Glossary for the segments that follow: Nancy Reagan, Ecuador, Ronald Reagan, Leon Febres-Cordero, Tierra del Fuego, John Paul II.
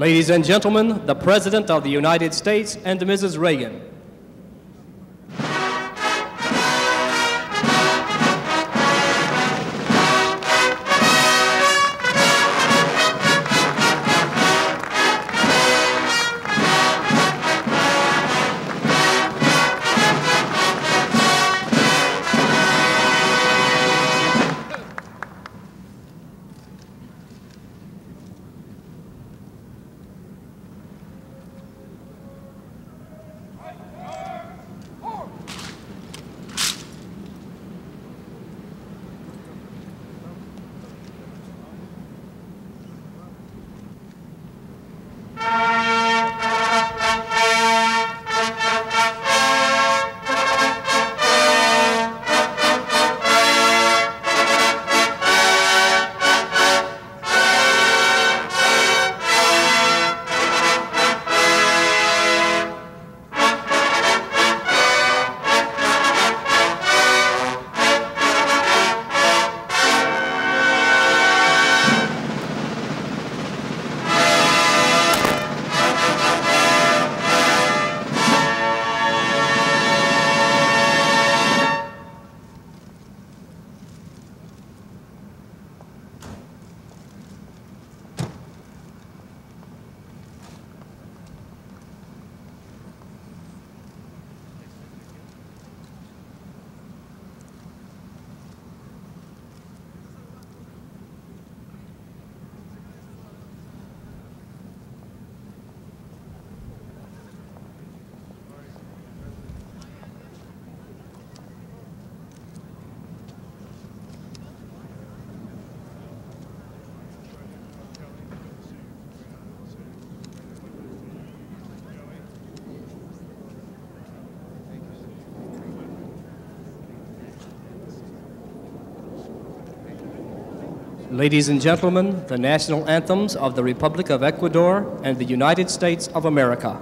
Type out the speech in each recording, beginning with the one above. Ladies and gentlemen, the President of the United States and Mrs. Reagan. Ladies and gentlemen, the national anthems of the Republic of Ecuador and the United States of America.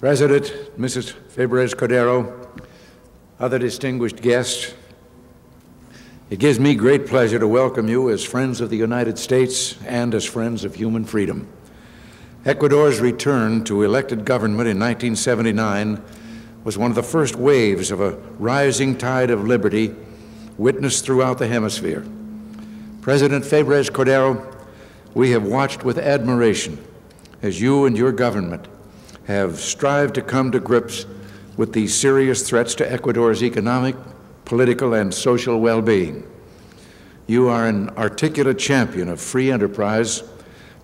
President, Mrs. Febres-Cordero, other distinguished guests, it gives me great pleasure to welcome you as friends of the United States and as friends of human freedom. Ecuador's return to elected government in 1979 was one of the first waves of a rising tide of liberty witnessed throughout the hemisphere. President Febres-Cordero, we have watched with admiration as you and your government have strived to come to grips with these serious threats to Ecuador's economic, political, and social well-being. You are an articulate champion of free enterprise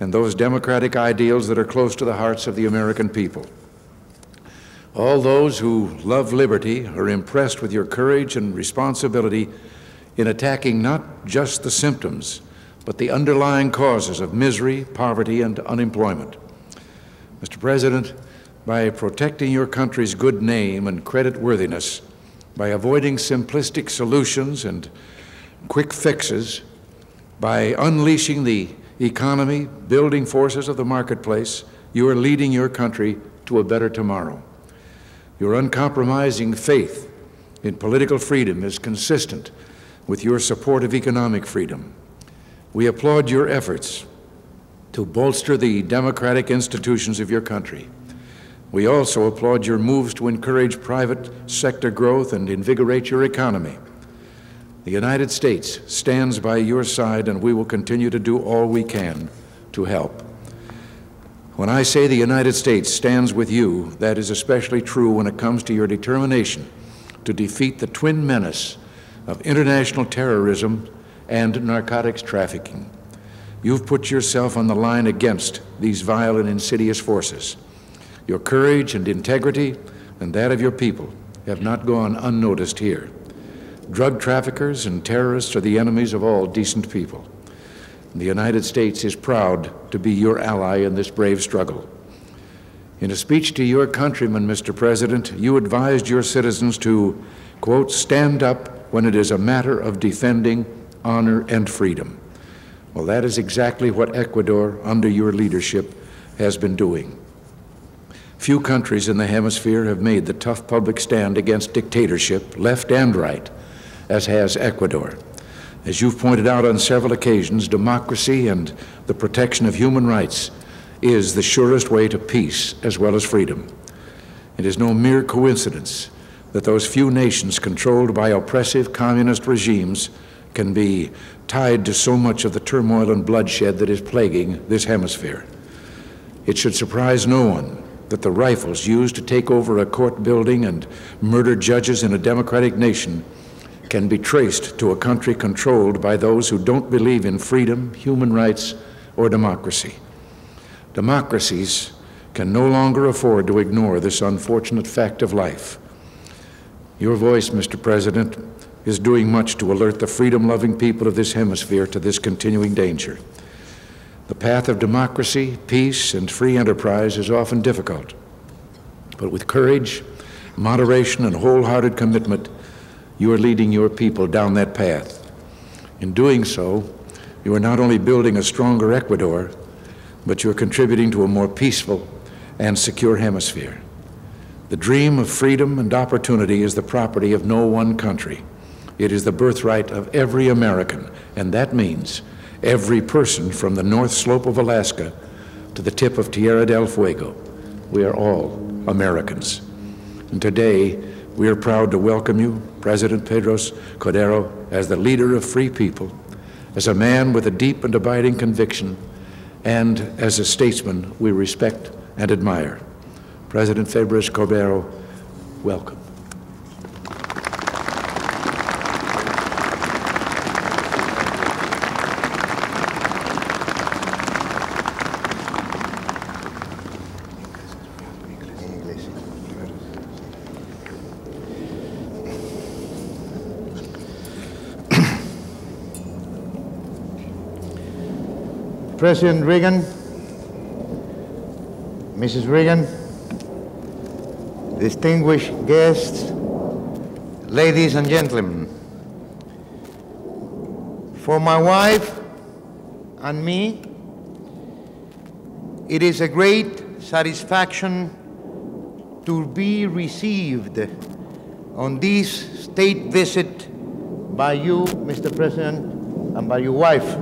and those democratic ideals that are close to the hearts of the American people. All those who love liberty are impressed with your courage and responsibility in attacking not just the symptoms, but the underlying causes of misery, poverty, and unemployment. Mr. President, by protecting your country's good name and creditworthiness, by avoiding simplistic solutions and quick fixes, by unleashing the economy, building forces of the marketplace, you are leading your country to a better tomorrow. Your uncompromising faith in political freedom is consistent with your support of economic freedom. We applaud your efforts to bolster the democratic institutions of your country. We also applaud your moves to encourage private sector growth and invigorate your economy. The United States stands by your side, and we will continue to do all we can to help. When I say the United States stands with you, that is especially true when it comes to your determination to defeat the twin menace of international terrorism and narcotics trafficking. You've put yourself on the line against these vile and insidious forces. Your courage and integrity, and that of your people, have not gone unnoticed here. Drug traffickers and terrorists are the enemies of all decent people. The United States is proud to be your ally in this brave struggle. In a speech to your countrymen, Mr. President, you advised your citizens to, quote, stand up when it is a matter of defending honor and freedom. Well, that is exactly what Ecuador, under your leadership, has been doing. Few countries in the hemisphere have made the tough public stand against dictatorship, left and right, as has Ecuador. As you've pointed out on several occasions, democracy and the protection of human rights is the surest way to peace as well as freedom. It is no mere coincidence that those few nations controlled by oppressive communist regimes can be tied to so much of the turmoil and bloodshed that is plaguing this hemisphere. It should surprise no one that the rifles used to take over a court building and murder judges in a democratic nation can be traced to a country controlled by those who don't believe in freedom, human rights, or democracy. Democracies can no longer afford to ignore this unfortunate fact of life. Your voice, Mr. President, is doing much to alert the freedom-loving people of this hemisphere to this continuing danger. The path of democracy, peace, and free enterprise is often difficult, but with courage, moderation, and wholehearted commitment, you are leading your people down that path. In doing so, you are not only building a stronger Ecuador, but you're contributing to a more peaceful and secure hemisphere. The dream of freedom and opportunity is the property of no one country. It is the birthright of every American, and that means every person from the north slope of Alaska to the tip of Tierra del Fuego. We are all Americans. And today, we are proud to welcome you, President Febres-Cordero, as the leader of free people, as a man with a deep and abiding conviction, and as a statesman we respect and admire. President Febres-Cordero, welcome. President Reagan, Mrs. Reagan, distinguished guests, ladies and gentlemen, for my wife and me, it is a great satisfaction to be received on this state visit by you, Mr. President, and by your wife.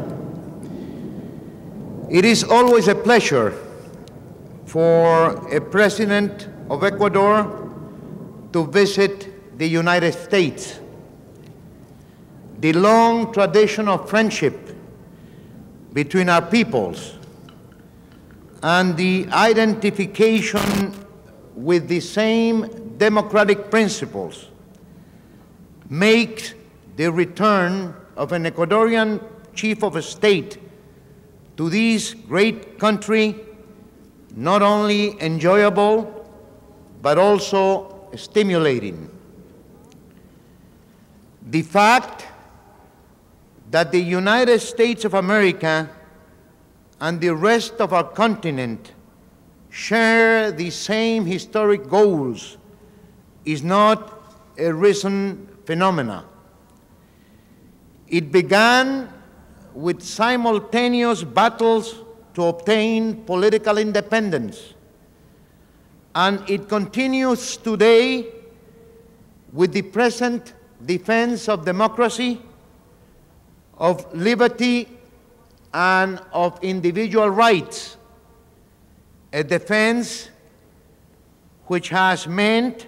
It is always a pleasure for a president of Ecuador to visit the United States. The long tradition of friendship between our peoples and the identification with the same democratic principles makes the return of an Ecuadorian chief of state to this great country not only enjoyable, but also stimulating. The fact that the United States of America and the rest of our continent share the same historic goals is not a recent phenomenon. It began with simultaneous battles to obtain political independence. And it continues today with the present defense of democracy, of liberty, and of individual rights, a defense which has meant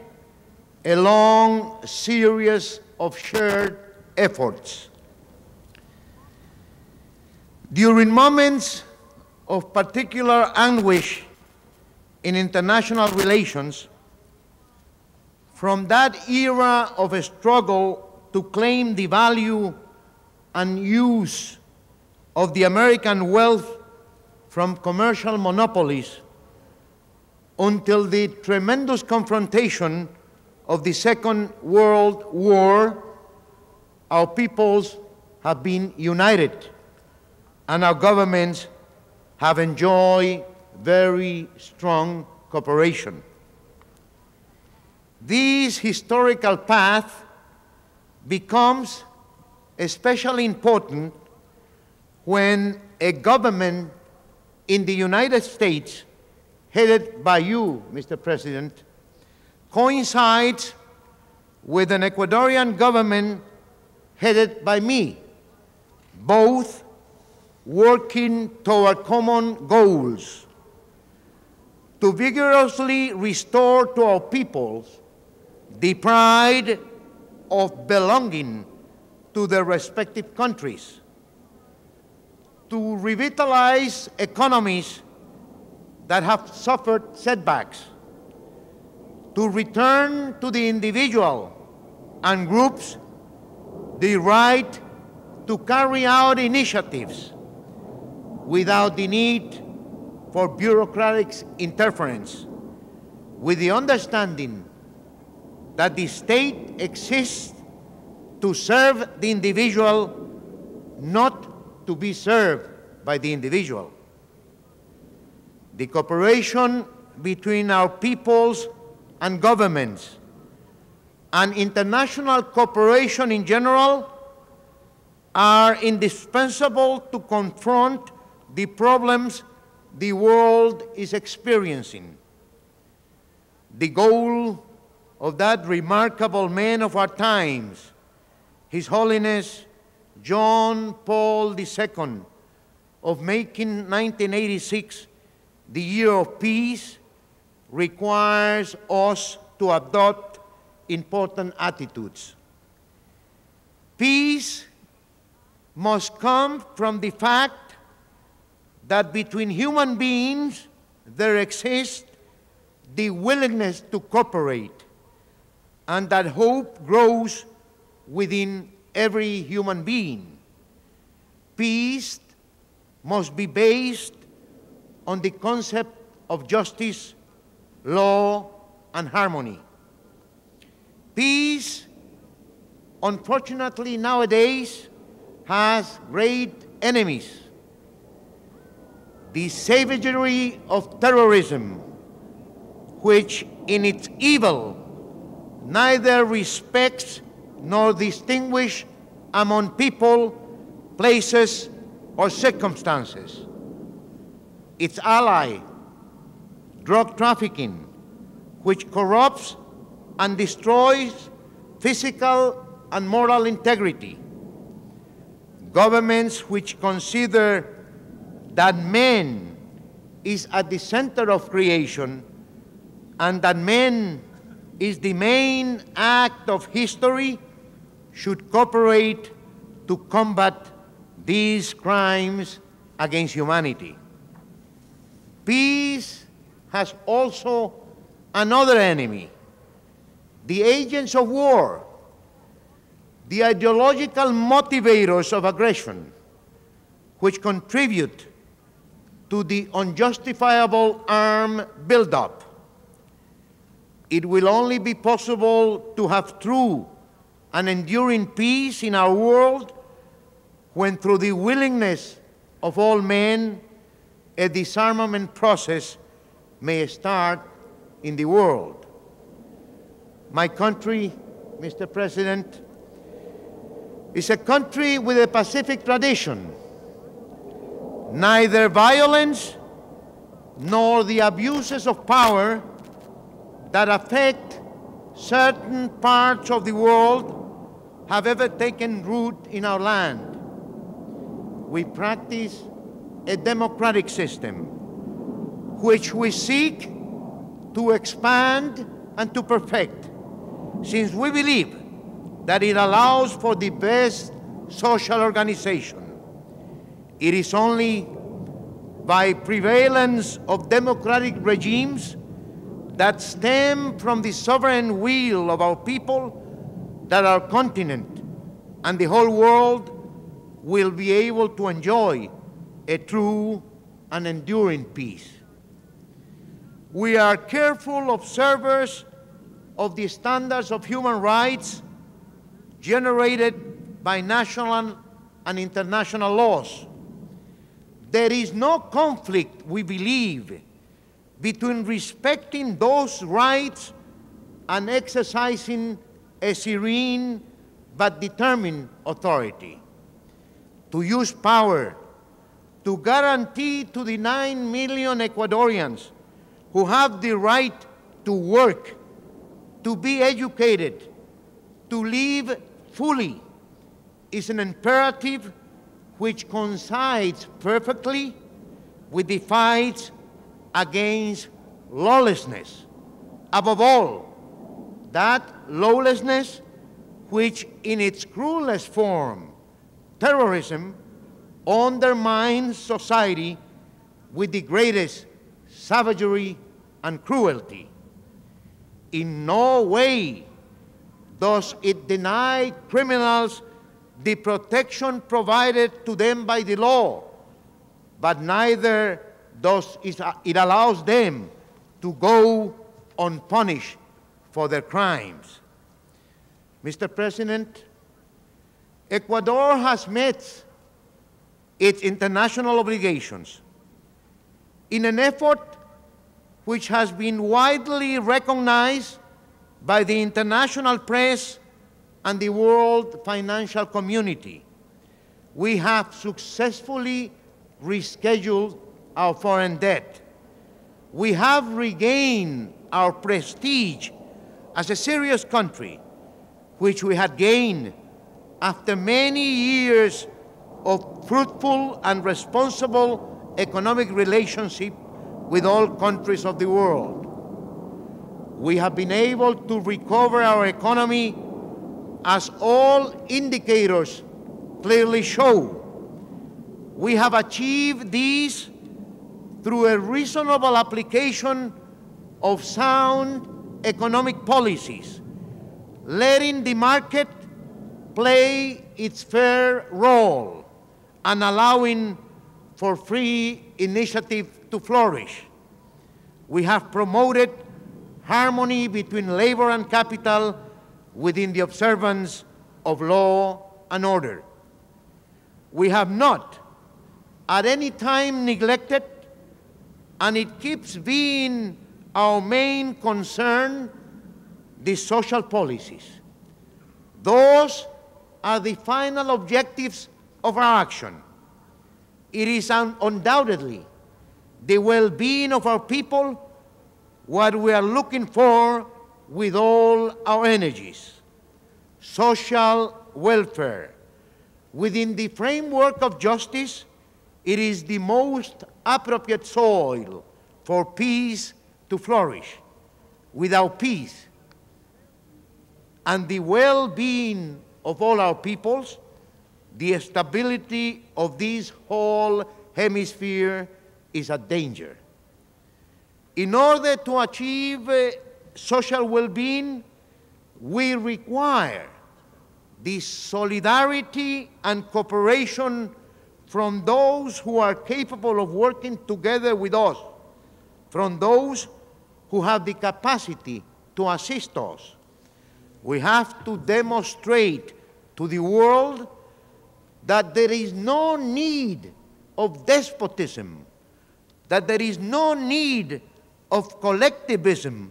a long series of shared efforts. During moments of particular anguish in international relations, from that era of a struggle to claim the value and use of the American wealth from commercial monopolies until the tremendous confrontation of the Second World War, our peoples have been united. And our governments have enjoyed very strong cooperation. This historical path becomes especially important when a government in the United States, headed by you, Mr. President, coincides with an Ecuadorian government headed by me, both working toward common goals to vigorously restore to our peoples the pride of belonging to their respective countries, to revitalize economies that have suffered setbacks, to return to the individual and groups the right to carry out initiatives without the need for bureaucratic interference, with the understanding that the state exists to serve the individual, not to be served by the individual. The cooperation between our peoples and governments, and international cooperation in general, are indispensable to confront the problems the world is experiencing. The goal of that remarkable man of our times, His Holiness John Paul II, of making 1986 the year of peace requires us to adopt important attitudes. Peace must come from the fact that between human beings there exists the willingness to cooperate, and that hope grows within every human being. Peace must be based on the concept of justice, law, and harmony. Peace, unfortunately, nowadays has great enemies. The savagery of terrorism, which in its evil neither respects nor distinguishes among people, places, or circumstances. Its ally, drug trafficking, which corrupts and destroys physical and moral integrity. Governments which consider that man is at the center of creation and that man is the main act of history should cooperate to combat these crimes against humanity. Peace has also another enemy, the agents of war, the ideological motivators of aggression, which contribute to the unjustifiable arm buildup. It will only be possible to have true and enduring peace in our world when, through the willingness of all men, a disarmament process may start in the world. My country, Mr. President, is a country with a Pacific tradition. Neither violence nor the abuses of power that affect certain parts of the world have ever taken root in our land. We practice a democratic system which we seek to expand and to perfect, since we believe that it allows for the best social organization. It is only by prevalence of democratic regimes that stem from the sovereign will of our people that our continent and the whole world will be able to enjoy a true and enduring peace. We are careful observers of the standards of human rights generated by national and international laws. There is no conflict, we believe, between respecting those rights and exercising a serene but determined authority. To use power to guarantee to the 9 million Ecuadorians who have the right to work, to be educated, to live fully, is an imperative which coincides perfectly with the fights against lawlessness. Above all, that lawlessness which in its cruelest form, terrorism, undermines society with the greatest savagery and cruelty. In no way does it deny criminals the protection provided to them by the law, but neither does it allow them to go unpunished for their crimes. Mr. President, Ecuador has met its international obligations in an effort which has been widely recognized by the international press and the world financial community. We have successfully rescheduled our foreign debt. We have regained our prestige as a serious country, which we had gained after many years of fruitful and responsible economic relationship with all countries of the world. we have been able to recover our economy, as all indicators clearly show. We have achieved these through a reasonable application of sound economic policies, letting the market play its fair role and allowing for free initiative to flourish. We have promoted harmony between labor and capital within the observance of law and order. We have not at any time neglected, and it keeps being our main concern, the social policies. Those are the final objectives of our action. It is undoubtedly the well-being of our people what we are looking for with all our energies. Social welfare. Within the framework of justice, it is the most appropriate soil for peace to flourish. Without peace and the well-being of all our peoples, the stability of this whole hemisphere is a danger. In order to achieve social well-being, we require the solidarity and cooperation from those who are capable of working together with us, from those who have the capacity to assist us. We have to demonstrate to the world that there is no need of despotism, that there is no need of collectivism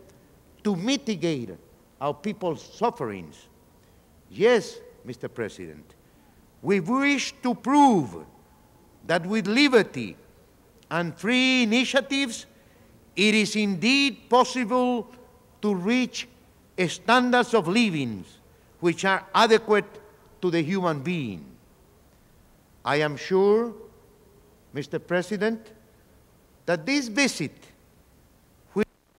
to mitigate our people's sufferings. Yes, Mr. President, we wish to prove that with liberty and free initiatives, it is indeed possible to reach standards of living which are adequate to the human being. I am sure, Mr. President, that this visit